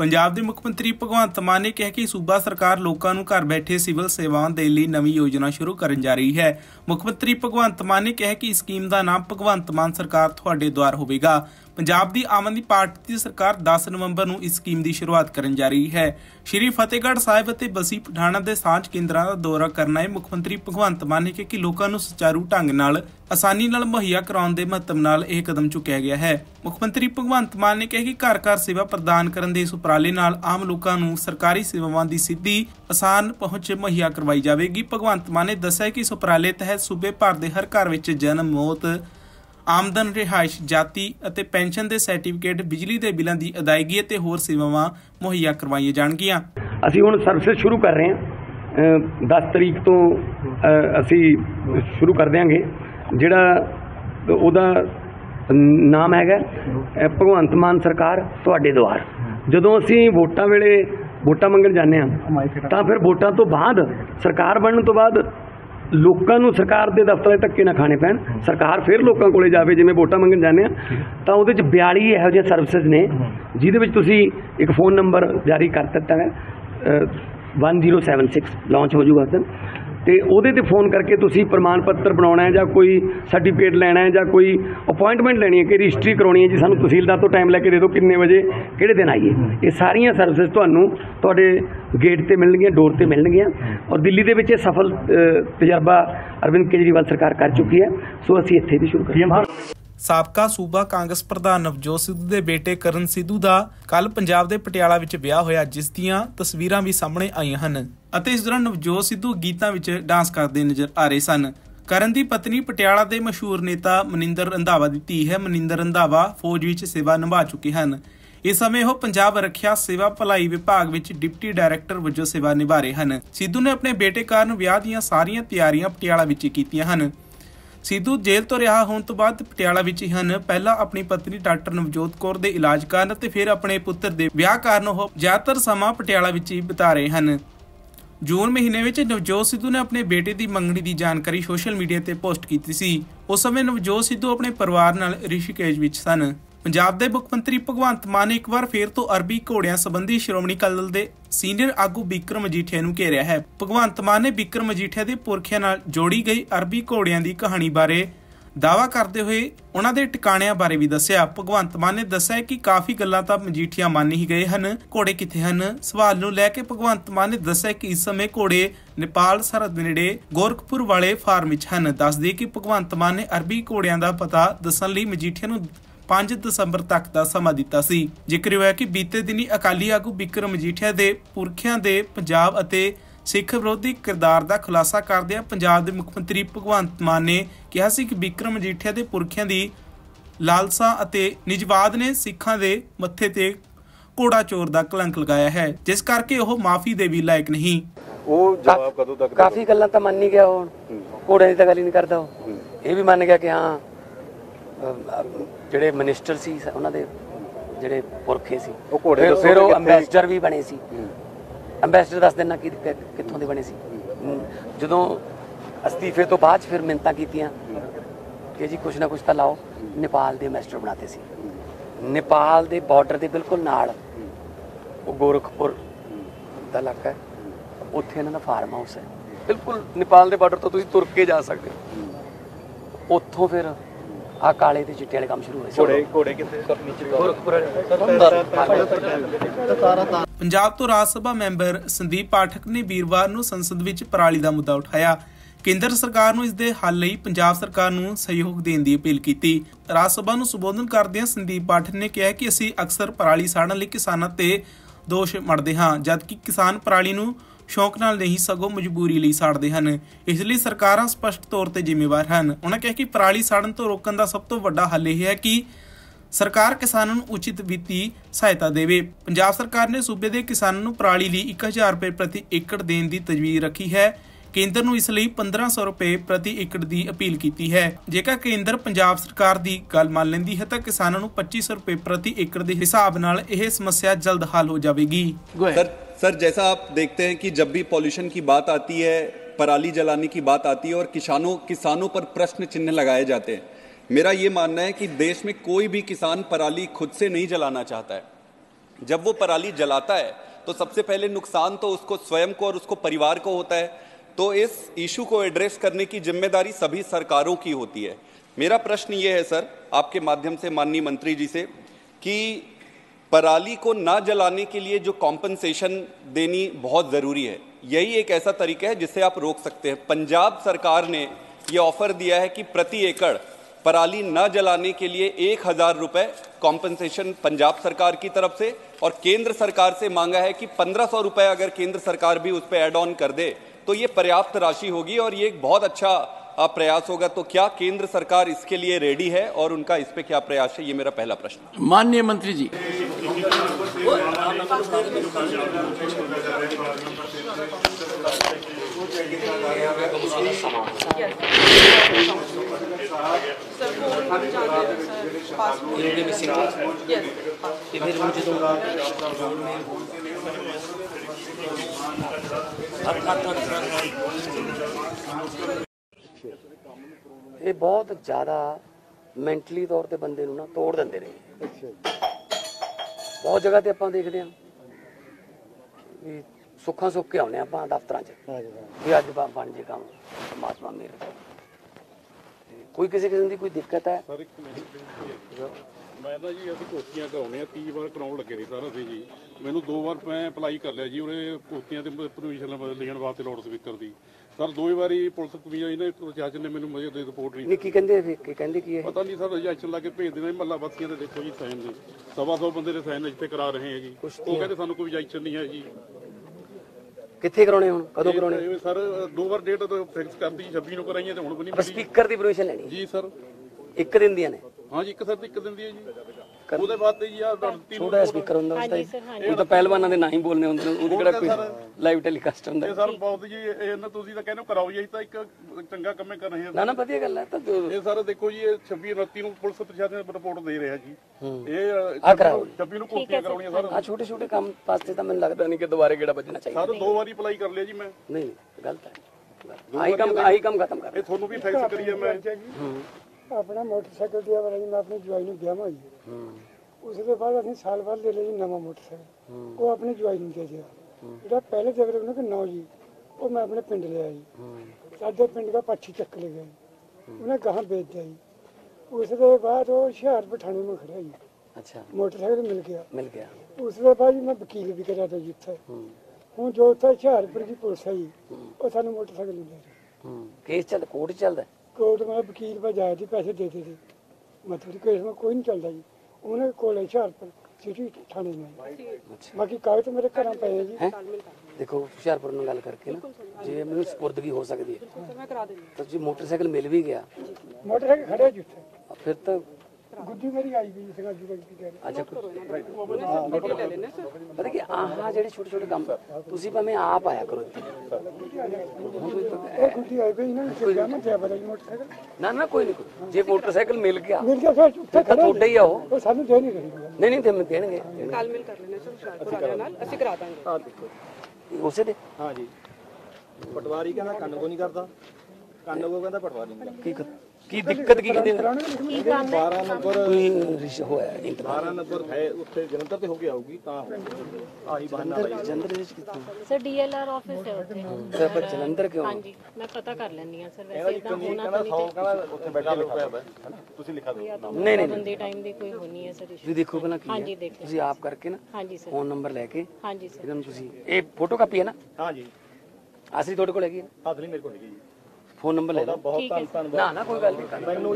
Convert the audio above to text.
पंजाब के मुख्य मंत्री भगवंत मान ने कहा कि सूबा सरकार लोगों को घर बैठे सिविल सेवाओं के लिए नवी योजना शुरू करने जा रही है। मुख्य मंत्री भगवंत मान ने कहा कि स्कीम का नाम भगवंत मान सरकार तुहाडे द्वार होगा। पंजाब की आम आदमी पार्टी की सरकार 10 नवंबर को इस स्कीम की शुरुआत करने जा रही है। श्री फतेहगढ़ साहिब और बसी पठाणा के सांझ केंद्रों का दौरा करना है। मुख्यमंत्री भगवंत मान ने कहा कि लोगों को सुचारू ढंग नाल आसानी नाल मुहैया कराने के महत्व नाल यह कदम चुकया गया है। मुख्यमंत्री भगवंत मान ने कहा कि घर घर सेवा प्रदान करने के इस उपराले नाल आम लोगों को सरकारी सेवाओं की सीधी आसान पहुंच मुहैया करवाई जाएगी। भगवंत मान ने दस्सिया कि इस उपराले तहत सूबे भर के हर घर में जन्म, मौत, आमदन, रिहाइश, जाति अते पेंशन के सर्टिफिकेट, बिजली के बिलों की अदायगी अते होर सेवावां मुहैया करवाई जाएंगियां। असीं हुण सर्विस शुरू कर रहे हैं। 10 तारीख तो असी शुरू कर देंगे। जिहड़ा उहदा नाम हैगा भगवंत मान सरकार तुहाडे द्वार। जदों असी वोटां वेले वोटां मंगण जांदे हां तां फिर वोटां तो बाद सरकार बनण तो बाद लोकां नूं सरकार दे दफ्तरां दे धक्के ना खाने पैण। सरकार फिर लोकां कोले जावे। जिवें वोटां मंगण जांदे हां तां उहदे च 42 इहो जिहियां सर्विसेज ने जिहदे विच तुसीं एक फोन नंबर जारी कर दित्ता है 1076 लॉन्च हो जूगा उस दिन। तो उहदे ते फोन करके तुसी प्रमाण पत्र बनाना है जां कोई सर्टिफिकेट लैना है जां कोई अपॉइंटमेंट लैनी है कि रजिस्ट्री करवानी है जी सानू तहसीलदार तो टाइम लैके दे दो किन्ने बजे किहड़े दिन आइए। ये सारियां सर्विसेज तुहानू तुहाडे गेट ते मिलणगियां, डोर ते मिलणगियां। और दिल्ली दे विच सफल तजर्बा अरविंद केजरीवाल सरकार कर चुकी है। सो असीं इत्थे भी शुरू करेंगे। साबका सूबा कांग्रेस प्रधान नवजोत सिद्धू के बेटे करण सिद्धू का कल पंजाब के पटियाला विच ब्याह होया, जिस दियां तस्वीरां भी सामने आईयां हन। इस दौरान नवजोत सिद्धू गीतां विच डांस करदे नजर आ रहे सन। करण की पत्नी पटियाला के मशहूर नेता मनिंदर रंधावा की धी है। मनिंदर रंधावा फौज विच सेवा निभा चुके हैं। इस समय वह पंजाब रखिया सेवा भलाई विभाग विच डिप्टी डायरैक्टर वजों सेवा निभा रहे हैं। सिद्धू ने अपने बेटे कारण ब्याह दीयां सारियां तैयारियां पटियाला विच कीतीयां हन। सिद्धू जेल तो रिहा होने तो बाद पटियाला विच हन। पहला अपनी पत्नी डॉक्टर नवजोत कौर के इलाज कारण ते फिर अपने पुत्र के ब्याह कारण वो ज्यादातर समा पटियाला विच ही बिता रहे हैं। जून महीने में नवजोत सिद्धू ने अपने बेटे की मंगनी की जानकारी सोशल मीडिया पर पोस्ट की थी। उस समय नवजोत सिद्धू अपने परिवार नाल ऋषिकेश विच सन। पंजाब के मुख्य मंत्री भगवंत मान ने एक बार फिर तो अरबी घोड़िया संबंधी श्रोमणी अकाली दल के सीनियर आगू बिक्रम मजीठिया नूं घेरिया है। भगवंत मान ने बिक्रम मजीठिया के पुरखियां नाल जोड़ी गई अरबी घोड़िया की कहानी बारे दावा करते हुए उन्हां दे टिकाणियां बारे भी दस्सिया। भगवंत मान ने दस्सिया कि काफ़ी गल्लां तां मजीठिया मान ही गए हैं। घोड़े कित्थे हैं सवाल नूं लैके भगवंत मान ने दस्सिया कि इस समय घोड़े नेपाल सरहद नेड़े गोरखपुर वाले फार्म विच हैं। दस दे कि भगवंत मान ने अरबी घोड़िया का पता दस्सण लई मजीठिया नूं 5 दसंबर तक का समा दिता सी। जिक्र होया कि बीते दिनी अकाली आगू बिक्रम मजीठिया के पुरखियां दे पंजाब अते सिख विरोधी किरदार का खुलासा करदिया पंजाब के मुख्य मंत्री भगवंत मान ने कहा सी कि बिक्रम मजीठिया के पुरखियां की लालसा अते निजवाद ने सिखां दे मत्थे ते घोड़ा चोर का कलंक लगाया है, जिस करके वह माफी दे भी लायक नहीं। काफी गल्लां तां मन नहीं गया, घोड़े की तां गल ही नहीं करदा। यह भी मन गया कि हाँ ਜਿਹੜੇ मिनिस्टर ਸੀ ਉਹਨਾਂ ਦੇ ਜਿਹੜੇ ਪੁਰਖੇ ਸੀ ਉਹ ਘੋੜੇ ਤੋਂ ਫਿਰ ਉਹ ਐਮਬੈਸਡਰ ਵੀ ਬਣੇ ਸੀ। ਐਮਬੈਸਡਰ 10 ਦਿਨ ਨਾ ਕਿੱਥੋਂ ਦੇ ਬਣੇ ਸੀ। ਜਦੋਂ ਅਸਤੀਫੇ ਤੋਂ ਬਾਅਦ ਫਿਰ ਮਿੰਤਾਂ ਕੀਤੀਆਂ ਕਿ ਜੀ ਕੁਛ ਨਾ ਕੁਛ ਤਾਂ ਲਾਓ। ਨੇਪਾਲ ਦੇ ਐਮਬੈਸਡਰ ਬਣਾਤੇ ਸੀ। ਨੇਪਾਲ ਦੇ ਬਾਰਡਰ ਦੇ ਬਿਲਕੁਲ ਨਾਲ ਉਹ ਗੋਰਖਪੁਰ ਦਾ ਇਲਾਕਾ, ਉੱਥੇ ਇਹਨਾਂ ਦਾ ਫਾਰਮ ਹਾਊਸ ਹੈ। ਬਿਲਕੁਲ ਨੇਪਾਲ ਦੇ ਬਾਰਡਰ ਤੋਂ ਤੁਸੀਂ ਤੁਰ ਕੇ ਜਾ ਸਕਦੇ ਹੋ। ਉੱਥੋਂ ਫਿਰ ਆ ਕਾਲੇ ਤੇ ਚਿੱਟੇ ਵਾਲੇ ਕੰਮ ਸ਼ੁਰੂ ਹੋਏ। ਘੋੜੇ ਕਿੱਥੇ ਸਭ ਨੀਚੇ। ਪੰਜਾਬ ਤੋਂ ਰਾਜ ਸਭਾ ਮੈਂਬਰ ਸੰਦੀਪ ਪਾਠਕ ਨੇ ਵੀਰਵਾਰ ਨੂੰ ਸੰਸਦ ਵਿੱਚ ਪਰਾਲੀ ਦਾ ਮੁੱਦਾ ਉਠਾਇਆ। ਕੇਂਦਰ ਸਰਕਾਰ ਨੂੰ ਇਸ ਦੇ ਹੱਲ ਲਈ ਪੰਜਾਬ ਸਰਕਾਰ ਨੂੰ ਸਹਿਯੋਗ ਦੇਣ ਦੀ ਅਪੀਲ ਕੀਤੀ। ਰਾਜ ਸਭਾ ਨੂੰ ਸੰਬੋਧਨ ਕਰਦਿਆਂ ਸੰਦੀਪ ਪਾਠਕ ਨੇ ਕਿਹਾ ਕਿ ਅਸੀਂ ਅਕਸਰ ਪਰਾਲੀ ਸਾੜਨ ਲਈ ਕਿਸਾਨਾਂ ਤੇ ਦੋਸ਼ ਮੜਦੇ ਹਾਂ, ਜਦਕਿ ਕਿਸਾਨ ਪਰਾਲੀ ਨੂੰ शौक नाल नहीं सगों मजबूरी लई साड़ते हैं। इसलिए सरकारां स्पष्ट तौर पर जिम्मेवार हैं। उन्होंने कहा कि पराली साड़न तो रोकण का सब तो वड्डा हल यह है कि सरकार किसानों नूं उचित वित्ती सहायता देवे। पंजाब सरकार ने सूबे के किसानों नूं पराली लई 1000 रुपये प्रति एकड़ देने की तजवीज़ रखी है। केंद्र नूं इस लई 1500 रुपये प्रति एकड़ की अपील की है। जेकर केंद्र पंजाब सरकार की गल मान लैंदी है तो किसानों नूं 2500 रुपये प्रति एकड़ के हिसाब नाल यह समस्या जल्द हल हो जाएगी। सर जैसा आप देखते हैं कि जब भी पॉल्यूशन की बात आती है, पराली जलाने की बात आती है और किसानों पर प्रश्न चिन्ह लगाए जाते हैं। मेरा ये मानना है कि देश में कोई भी किसान पराली खुद से नहीं जलाना चाहता है। जब वो पराली जलाता है तो सबसे पहले नुकसान तो उसको स्वयं को और उसको परिवार को होता है। तो इस इशू को एड्रेस करने की जिम्मेदारी सभी सरकारों की होती है। मेरा प्रश्न ये है सर, आपके माध्यम से माननीय मंत्री जी से, कि पराली को ना जलाने के लिए जो कॉम्पनसेशन देनी बहुत ज़रूरी है, यही एक ऐसा तरीका है जिससे आप रोक सकते हैं। पंजाब सरकार ने ये ऑफर दिया है कि प्रति एकड़ पराली न जलाने के लिए 1,000 रुपये कॉम्पनसेशन पंजाब सरकार की तरफ से, और केंद्र सरकार से मांगा है कि 1,500 रुपये अगर केंद्र सरकार भी उस पर ऐड ऑन कर दे तो ये पर्याप्त राशि होगी और ये एक बहुत अच्छा प्रयास होगा। तो क्या केंद्र सरकार इसके लिए रेडी है और उनका इस पे क्या प्रयास है? ये मेरा पहला प्रश्न। माननीय मंत्री जी, ये बहुत ज्यादा मैंटली तौर ते बंदे नूं ना तोड़ दिंदे ने। बहुत जगह ते आपां देखदे हां सुक्खा सुक्के आउणे आपां दफ्तरां च कि अज बन जे काम, परमात्मा मेहर करे। कोई किसी किस्म दी कोई दिक्कत है? मैं ना जी अभी कोठियां कराने 30 बार कराउण लगे ने सारा सी जी। मैनूं 2 बार मैं अप्लाई कर लिया जी उहने कोठियां ते परमिशन लेण वास्ते लाउड स्पीकर दी। सर 2 बारी पुलिस कमीशन ने प्रशासन ने मैनू मुझे रिपोर्ट नहीं की। कहंदे की है पता नहीं सर, रिजेक्शन लाके भेज देना। महला वासियों के देखो जी साइन ने 125 बंदे ने साइन इत्थे करा रहे हैं जी। वो कहते सानू कोई रिजेक्शन नहीं है जी। कित्थे कराने हुण कदों कराने सर? 2 बार डेट तो फिक्स करती 26 नूं कराईयां ते हुण भी नहीं। स्पीकर दी परमिशन लेनी जी सर? एक दिन दी ने? हां जी, एक सर एक दिन दी है जी। ओदे बाद ते यार छोटा स्पीकर हुंदा हुंदा तो पहलवानां दे नाम बोलने हुंदे ने। ओदे किहड़ा कोई ਲਾਈਵ ਟੈਲੀਕਾਸਟ ਹੁੰਦਾ ਹੈ ਸਰ? ਬਹੁਤ ਜੀ ਇਹ ਨਾ ਤੁਸੀਂ ਤਾਂ ਕਹਿੰਦੇ ਕਰਾਓ ਜੀ, ਤਾਂ ਇੱਕ ਚੰਗਾ ਕੰਮ ਕਰ ਰਹੇ ਹਾਂ। ਨਾ ਨਾ ਵਧੀਆ ਗੱਲ ਹੈ। ਤਾਂ ਇਹ ਸਰ ਦੇਖੋ ਜੀ, 26 29 ਨੂੰ ਪੁਲਿਸ ਪ੍ਰਸ਼ਾਸਨ ਰਿਪੋਰਟ ਦੇ ਰਿਹਾ ਜੀ। ਇਹ 26 ਨੂੰ ਕੋਠੀਆਂ ਕਰਾਉਣੀਆਂ ਸਰ। ਆ ਛੋਟੇ ਛੋਟੇ ਕੰਮ ਪਾਸੇ ਤਾਂ ਮੈਨੂੰ ਲੱਗਦਾ ਨਹੀਂ ਕਿ ਦੁਬਾਰੇ ਗੇੜਾ ਵੱਜਣਾ ਚਾਹੀਦਾ ਸਰ। 2 ਵਾਰੀ ਅਪਲਾਈ ਕਰ ਲਿਆ ਜੀ ਮੈਂ। ਨਹੀਂ ਗਲਤ ਹੈ, ਆਈ ਕੰਮ ਖਤਮ ਕਰ। ਇਹ ਤੁਹਾਨੂੰ ਵੀ ਫੈਕਸ ਕਰੀਏ ਮੈਂ ਆਪਣਾ ਮੋਟਰਸਾਈਕਲ ਦੀ ਵਾਰੀ ਮੈਂ ਆਪਣੀ ਜਵਾਈ ਨੂੰ ਵਿਆਹ ਹੋਈ ਉਸਦੇ ਬਾਅਦ ਅਸੀਂ ਸਾਲ ਬਾਅਦ ਲੈ ਲਈ ਨਵਾਂ ਮੋਟਰਸਾਈਕਲ। ਉਹ ਆਪਣੀ ਜਵਾਈ ਨੂੰ ਦੇ ਦਿਆ। पहले जगह उन्होंने कि नौ जी वो मैं अपने पिंड ले आई। साढ़े पिंड का पाछी चक ले गए, उन्हें गांव बेच दिया जी। उसके बाद वो हुशियार पठाने में खड़ा जी। अच्छा, मोटरसाइकिल मिल गया। उसके बाद मैं वकील भी कराया जी उत्थे। हूँ जो उत्थे हुशियारपुर की पुलिस है जी, वो सानू मोटरसाइकिल नहीं दे रही। केस चल कोर्ट चलता है। कोर्ट में वकील पर जाया जी, पैसे देते थे, मतलब केस में कोई नहीं चलता जी। उन्हें कोल हुशियारपुर थाने में बाकी कागज तो मेरे घर पे है जी। देखो हुशियारपुर में गल करके ना जे मैनू सपुर्दगी हो सकती है तो जी। मोटरसाइकिल मिल भी गया, मोटरसाइकिल खड़े जी उत्थे। फिर तो गुड्डी मेरी आई गई इसका जी बग के। अच्छा पता कि आहा जेडे छोटे छोटे काम ਤੁਸੀਂ ਭਾਵੇਂ ਆਪ ਆਇਆ ਕਰੋ। ਇਹ ਗੁੱਡੀ ਆਈ ਗਈ ਨਾ ਕਿ ਜਾਮ ਤੇ ਬੜਾ ਮੋਟਰਸਾਈਕਲ। ਨਾ ਨਾ ਕੋਈ ਨਹੀਂ, ਜੇ ਮੋਟਰਸਾਈਕਲ ਮਿਲ ਗਿਆ ਫਿਰ ਉੱਥੇ ਤੁਹਾਡਾ ਹੀ ਆ। ਉਹ ਸਾਨੂੰ ਦੇ ਨਹੀਂ ਰਹੀ। ਨਹੀਂ ਤੇ ਮੈਂ ਦੇਣਗੇ, ਤਾਲਮੇਲ ਕਰ ਲੈਣਾ ਸਰ। ਹੁਸ਼ਿਆਰਪੁਰ ਨਾਲ ਅਸੀਂ ਕਰਾ ਦਾਂਗੇ। ਹਾਂ ਦੇਖੋ ਉਸੇ ਦੇ। ਹਾਂ ਜੀ ਪਟਵਾਰੀ ਕਹਿੰਦਾ ਕੰਨ ਕੋ ਨਹੀਂ ਕਰਦਾ, ਕੰਨ ਕੋ ਕਹਿੰਦਾ ਪਟਵਾਰੀ ਨਹੀਂ ਕਰਦਾ। ਕੀ ਦਿੱਕਤ ਕੀ ਕਹਿੰਦੇ? 12 ਨੰਬਰ ਹੋਇਆ, 12 ਨੰਬਰ ਹੈ ਉੱਥੇ ਜਲੰਧਰ ਤੇ ਹੋ ਕੇ ਆਊਗੀ ਤਾਂ ਆਹੀ ਬਹਾਨਾ ਲਾਈ। ਜਲੰਧਰ ਵਿੱਚ ਕਿੱਥੇ ਸਰ? DLR ਆਫਿਸ ਹੈ ਉੱਥੇ ਸਰ। ਪਰ ਜਲੰਧਰ ਕਿਉਂ? ਹਾਂਜੀ ਮੈਂ ਪਤਾ ਕਰ ਲੈਣੀ ਆ ਸਰ। ਵੈਸੇ ਇਦਾਂ ਹੋਣਾ ਤਾਂ ਨਹੀਂ ਤੇ ਉੱਥੇ ਬੈਠਾ ਲਿਖਿਆ ਹੋਇਆ ਹੈ, ਤੁਸੀਂ ਲਿਖਾ ਦਿਓ। ਨਹੀਂ ਬੰਦੇ ਟਾਈਮ ਦੀ ਕੋਈ ਹੋਣੀ ਹੈ ਸਰ। ਤੁਸੀਂ ਦੇਖੋ ਪਹਿਲਾਂ ਕੀ ਹਾਂਜੀ ਦੇਖੋ ਤੁਸੀਂ ਆਪ ਕਰਕੇ ਨਾ ਫੋਨ ਨੰਬਰ ਲੈ ਕੇ। ਹਾਂਜੀ ਸਰ ਇੱਕਦਮ ਤੁਸੀਂ ਇਹ ਫੋਟੋ ਕਾਪੀ ਹੈ ਨਾ? ਹਾਂਜੀ ਅਸਲੀ ਤੁਹਾਡੇ ਕੋਲ ਹੈਗੀ? ਅਸਲੀ ਮੇਰੇ ਕੋਲ ਹੈਗੀ। फोन नंबर ले लो। बहुत ना कोई गल नहीं।